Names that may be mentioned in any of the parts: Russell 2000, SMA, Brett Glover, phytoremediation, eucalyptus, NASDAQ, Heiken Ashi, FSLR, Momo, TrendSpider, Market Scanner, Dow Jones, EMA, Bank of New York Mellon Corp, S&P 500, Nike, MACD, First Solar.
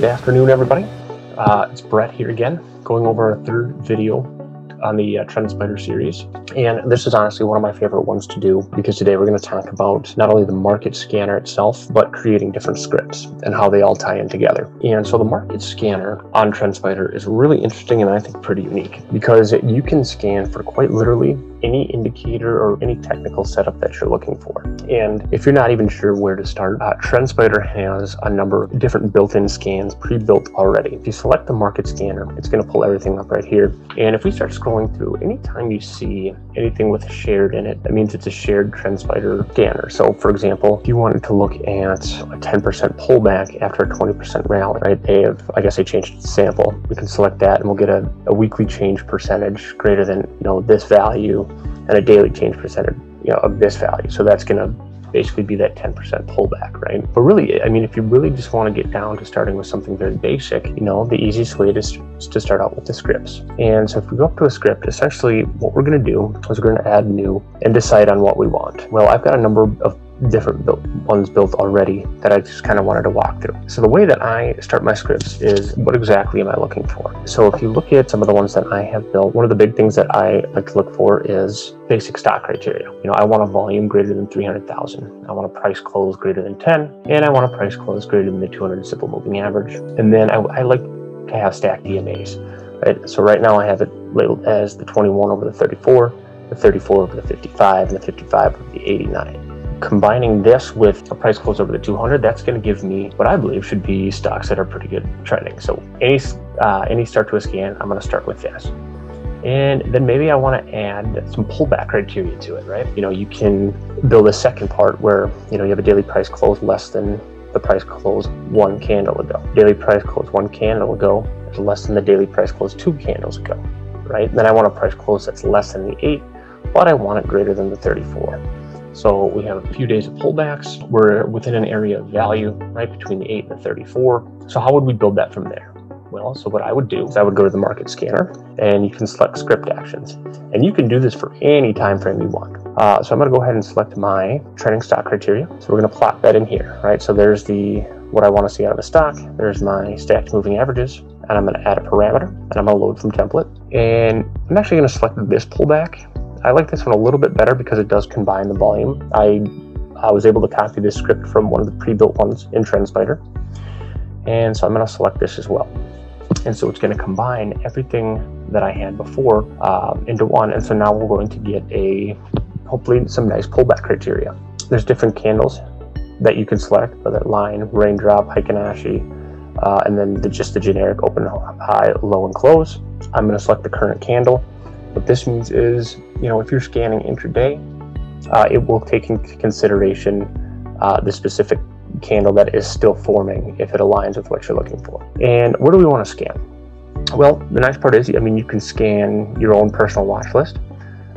Good afternoon, everybody. It's Brett here again, going over our third video on the TrendSpider series. And this is honestly one of my favorite ones to do, because today we're going to talk about not only the market scanner itself, but creating different scripts and how they all tie in together. And so the market scanner on TrendSpider is really interesting and I think pretty unique, because you can scan for quite literally any indicator or any technical setup that you're looking for. And if you're not even sure where to start, TrendSpider has a number of different built-in scans pre-built already. If you select the market scanner, it's going to pull everything up right here. And if we start scrolling through, anytime you see anything with shared in it, that means it's a shared TrendSpider scanner. So for example, if you wanted to look at a 10% pullback after a 20% rally, right? I guess they changed the sample. We can select that and we'll get a weekly change percentage greater than, you know, this value, and a daily change percentage, you know, of this value. So that's going to basically be that 10% pullback, right? But really, I mean, if you really just want to get down to starting with something very basic, you know, the easiest way is to start out with the scripts. And so if we go up to a script, essentially what we're going to do is we're going to add new and decide on what we want. Well, I've got a number of different ones built already that I just kind of wanted to walk through. So the way that I start my scripts is, what exactly am I looking for? So if you look at some of the ones that I have built, one of the big things that I like to look for is basic stock criteria. You know, I want a volume greater than 300,000. I want a price close greater than 10, and I want a price close greater than the 200 simple moving average. And then I like to have stacked EMAs, right? So right now I have it labeled as the 21 over the 34, the 34 over the 55, and the 55 over the 89. Combining this with a price close over the 200, that's going to give me what I believe should be stocks that are pretty good trending. So any start to a scan, I'm going to start with this. And then maybe I want to add some pullback criteria to it, right? You know, you can build a second part where, you know, you have a daily price close less than the price close one candle ago. Daily price close one candle ago is less than the daily price close two candles ago, right? Then I want a price close that's less than the 8, but I want it greater than the 34. So we have a few days of pullbacks. We're within an area of value, right, between the 8 and the 34. So how would we build that from there? Well, so what I would do is I would go to the market scanner, and you can select script actions. And you can do this for any time frame you want. So I'm going to go ahead and select my trending stock criteria. So we're going to plot that in here, right? So there's the what I want to see out of the stock. There's my stacked moving averages. And I'm going to add a parameter. And I'm going to load from template. And I'm actually going to select this pullback. I like this one a little bit better because it does combine the volume. I was able to copy this script from one of the pre-built ones in TrendSpider. And so I'm going to select this as well. And so it's going to combine everything that I had before into one. And so now we're going to get a, hopefully, some nice pullback criteria. There's different candles that you can select, whether line, raindrop, Heiken Ashi, and then just the generic open, high, low, and close. I'm going to select the current candle. What this means is, you know, if you're scanning intraday, it will take into consideration the specific candle that is still forming if it aligns with what you're looking for. And what do we want to scan? Well, the nice part is, I mean, you can scan your own personal watch list.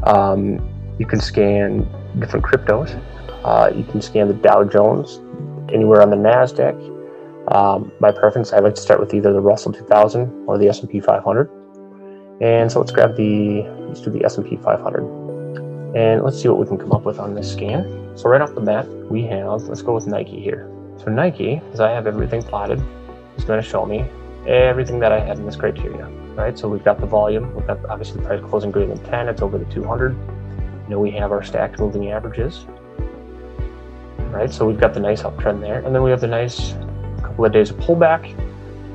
You can scan different cryptos. You can scan the Dow Jones, anywhere on the NASDAQ. By preference, I like to start with either the Russell 2000 or the S&P 500. And so let's do the S&P 500. And let's see what we can come up with on this scan. So right off the bat, we have, let's go with Nike here. So Nike, as I have everything plotted, is going to show me everything that I had in this criteria, right? So we've got the volume, we've got obviously the price closing greater than 10, it's over the 200. You know, we have our stacked moving averages, right? So we've got the nice uptrend there. And then we have the nice couple of days of pullback.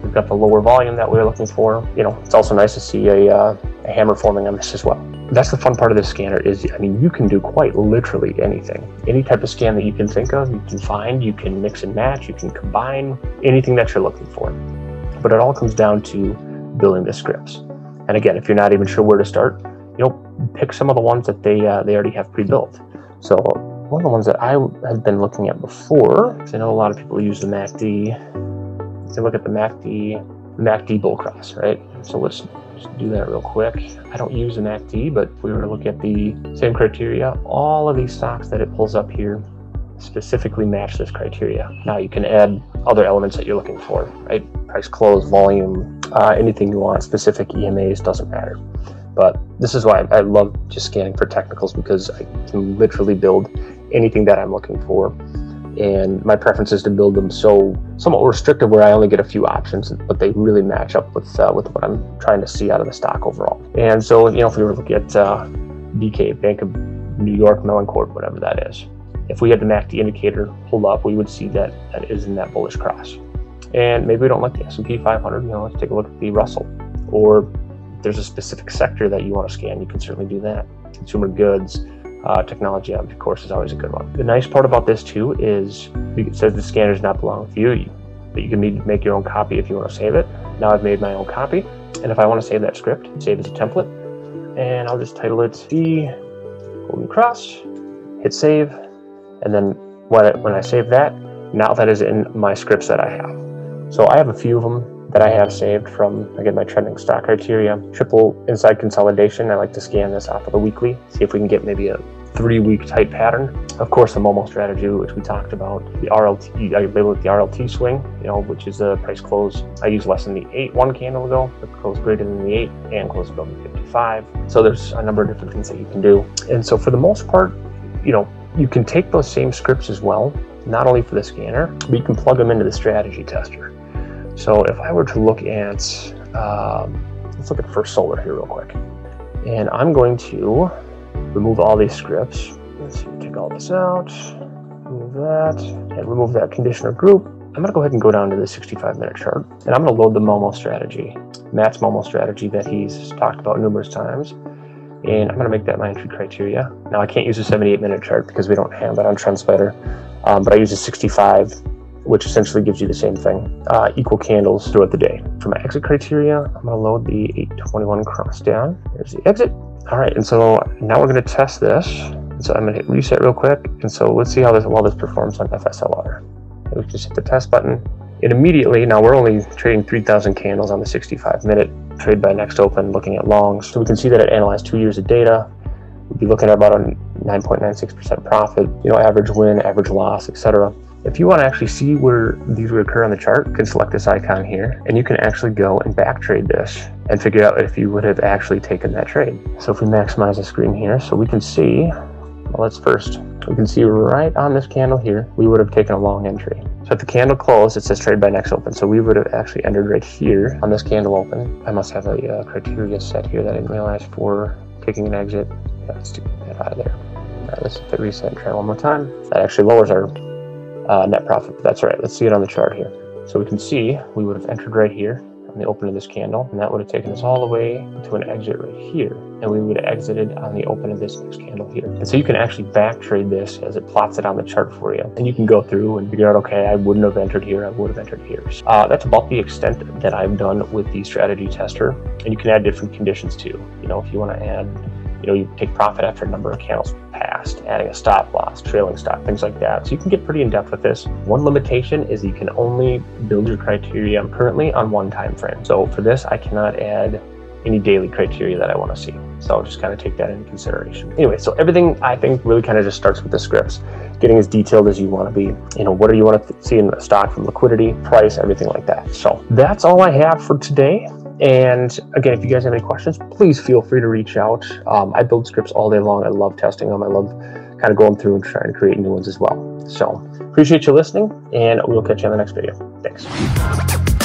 We've got the lower volume that we're looking for. You know, it's also nice to see a hammer forming on this as well. That's the fun part of this scanner is, I mean, you can do quite literally anything. Any type of scan that you can think of, you can find, you can mix and match, you can combine, anything that you're looking for. But it all comes down to building the scripts. And again, if you're not even sure where to start, you know, pick some of the ones that they already have pre-built. So one of the ones that I have been looking at before, because I know a lot of people use the MACD. So look at the MACD bull cross, right? So let's just do that real quick. I don't use the MACD, but if we were to look at the same criteria, all of these stocks that it pulls up here specifically match this criteria. Now you can add other elements that you're looking for, right? Price close, volume, anything you want, specific EMAs, doesn't matter. But this is why I love just scanning for technicals, because I can literally build anything that I'm looking for and my preference is to build them so somewhat restrictive where I only get a few options, but they really match up with what I'm trying to see out of the stock overall. And so, you know, if we were to look at BK, Bank of New York Mellon Corp, whatever that is, if we had the MACD indicator pulled up, we would see that that is in that bullish cross. And maybe we don't like the S&P 500, you know, let's take a look at the Russell. Or if there's a specific sector that you want to scan, you can certainly do that. Consumer goods, technology, of course, is always a good one. The nice part about this too is it says the scanner does not belong with you, but you can make your own copy if you want to save it. Now I've made my own copy, and if I want to save that script, save as a template, and I'll just title it the Golden Cross, hit save, and then when I save that, now that is in my scripts that I have. So I have a few of them that I have saved from, again, my trending stock criteria. Triple inside consolidation, I like to scan this off of the weekly, see if we can get maybe a 3-week type pattern. Of course, the Momo strategy, which we talked about, the RLT, I label it the RLT swing, you know, which is the price close. I use less than the 8 one candle ago, but close greater than the 8 and close above the 55. So there's a number of different things that you can do. And so for the most part, you know, you can take those same scripts as well, not only for the scanner, but you can plug them into the strategy tester. So if I were to look at, let's look at First Solar here real quick. And I'm going to remove all these scripts. Let's take all this out, remove that, and remove that conditioner group. I'm gonna go ahead and go down to the 65-minute chart, and I'm gonna load the Momo strategy, Matt's Momo strategy that he's talked about numerous times. And I'm gonna make that my entry criteria. Now I can't use a 78-minute chart because we don't have that on TrendSpider, but I use a 65, which essentially gives you the same thing, equal candles throughout the day. For my exit criteria, I'm gonna load the 821 cross down. There's the exit. All right, and so now we're gonna test this. So I'm gonna hit reset real quick. And so let's see how this, well, this performs on FSLR. We just hit the test button. It immediately, now we're only trading 3,000 candles on the 65-minute trade by next open, looking at longs. So we can see that it analyzed 2 years of data. We'd be looking at about a 9.96% profit, you know, average win, average loss, etc. If you want to actually see where these would occur on the chart, you can select this icon here, and you can actually go and back trade this and figure out if you would have actually taken that trade. So if we maximize the screen here, so we can see, well, let's first, we can see right on this candle here, we would have taken a long entry. So if the candle closed, it says trade by next open. So we would have actually entered right here on this candle open. I must have a criteria set here that I didn't realize for taking an exit. Yeah, let's get that out of there. All right, let's hit reset and try one more time. That actually lowers our net profit. That's right. Let's see it on the chart here. So we can see we would have entered right here on the open of this candle, and that would have taken us all the way to an exit right here, and we would have exited on the open of this next candle here. And so you can actually back trade this as it plots it on the chart for you, and you can go through and figure out, okay, I wouldn't have entered here, I would have entered here. That's about the extent that I've done with the strategy tester, and you can add different conditions too. You know, if you want to add, you know, you take profit after a number of candles past, adding a stop loss, trailing stop, things like that. So you can get pretty in depth with this. One limitation is you can only build your criteria currently on one time frame. So for this, I cannot add any daily criteria that I want to see. So I'll just kind of take that into consideration. Anyway, so everything I think really kind of just starts with the scripts, getting as detailed as you want to be. You know, what do you want to see in the stock from liquidity, price, everything like that. So that's all I have for today. And again, if you guys have any questions, please feel free to reach out. I build scripts all day long. I love testing them. I love kind of going through and trying to create new ones as well. So appreciate you listening, and we'll catch you on the next video. Thanks.